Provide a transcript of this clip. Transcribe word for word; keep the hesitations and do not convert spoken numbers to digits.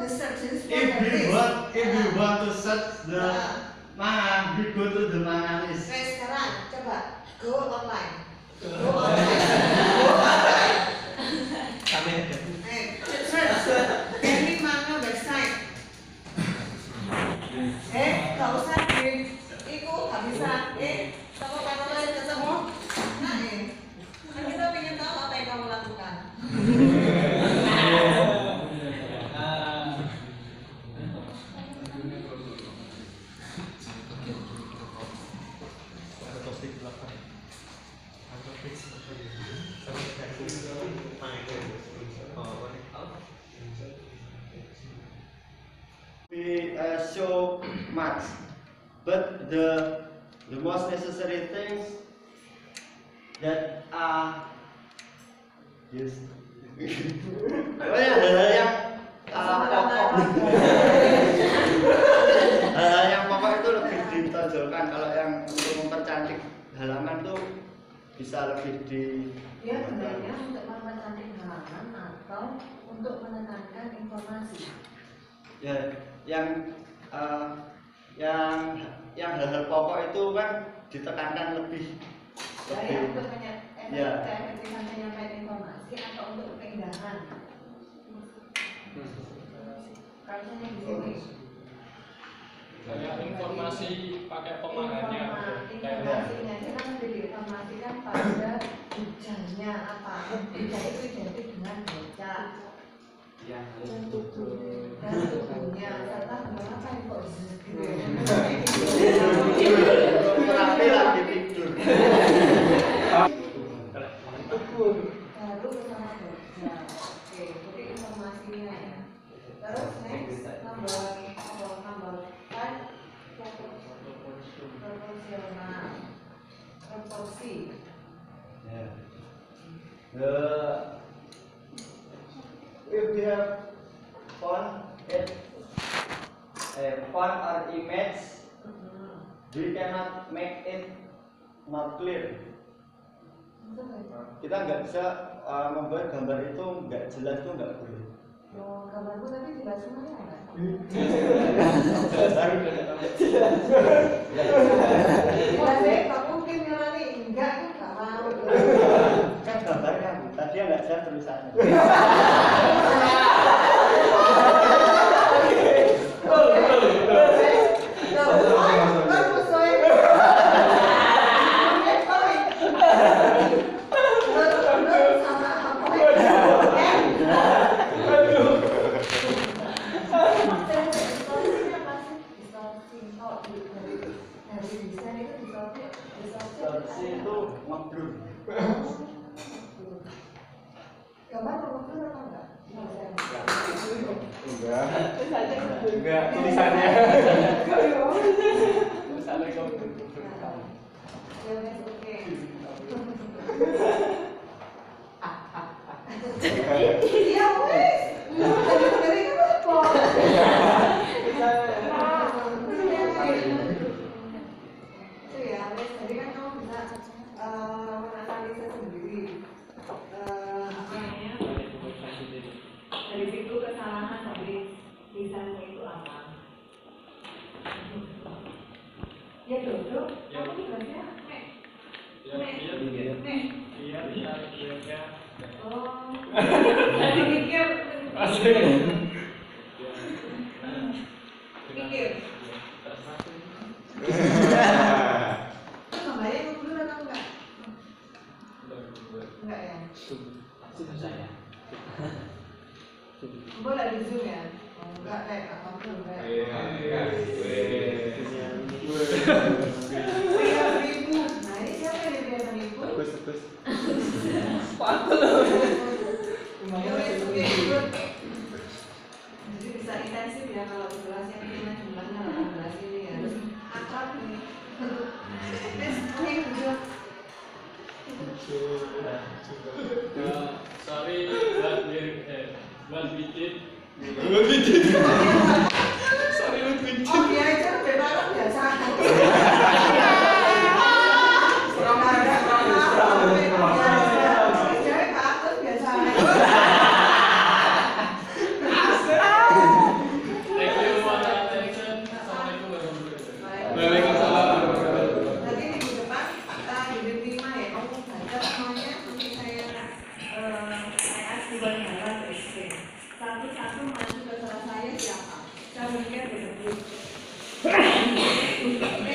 work the searches for if the we work, If uh, we want to search the uh, Mangan, we go to the Mangan list. Nah, sekarang coba go online. Go online. Go online. Kami ada. Eh, search every Mangan website. Eh, nggak usah eh, itu nggak bisa. Eh, kalau kamu lain ketemu, nah eh, kan kita pengen tahu apa yang kamu lakukan. We uh, show much, but the the most necessary things that are yes. Oh ya, hal-hal yang pokok. Hal-hal yang pokok itu lebih ditonjolkan. Kalau yang untuk mempercantik halaman tuh bisa lebih di. Ya, sebenarnya untuk mempercantik halaman atau untuk menenangkan informasi. Ya, yang uh, yang yang hal-hal pokok itu kan ditekankan lebih. Ya, lebih, ya untuk efektifan penyampaian informasi atau untuk keindahan. Karena yang di sini. Kayak informasi pakai pemahamannya. Informasinya kita mendirekmasikan pada tujuannya apa? Tujuan itu identik dengan baca. Ya, dan tubuhnya serta mengapa kok berarti lagi tidur baru bersama kerja. Oke, jadi informasinya ya. Terus next tambah tambah tambahkan proporsional proporsi. The if you have font, it, a font or image, we cannot make it not clear. Kita nggak bisa uh, membuat gambar itu nggak jelas tuh nggak boleh. Oh, gambarku tapi jelas semuanya nggak? Jelas. Deh, kamu mungkin nyelani enggak tuh nggak mau. Kan gambar kamu tadi nggak jelas tulisannya. Waalaikumsalam. Nanti minggu depan kita hidup lima ya, kamu baca semuanya. Nanti saya saya buat jalan S P. Satu-satu maju ke salah saya siapa? Saya mungkin belum.